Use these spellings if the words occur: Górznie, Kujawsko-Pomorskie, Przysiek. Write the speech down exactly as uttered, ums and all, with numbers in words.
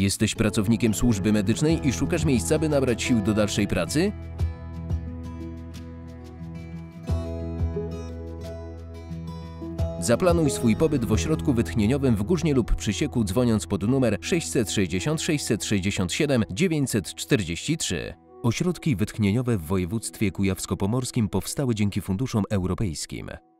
Jesteś pracownikiem służby medycznej i szukasz miejsca, by nabrać sił do dalszej pracy? Zaplanuj swój pobyt w ośrodku wytchnieniowym w Górznie lub Przysieku, dzwoniąc pod numer sześćset sześćdziesiąt sześćset sześćdziesiąt siedem dziewięćset czterdzieści trzy. Ośrodki wytchnieniowe w województwie kujawsko-pomorskim powstały dzięki funduszom europejskim.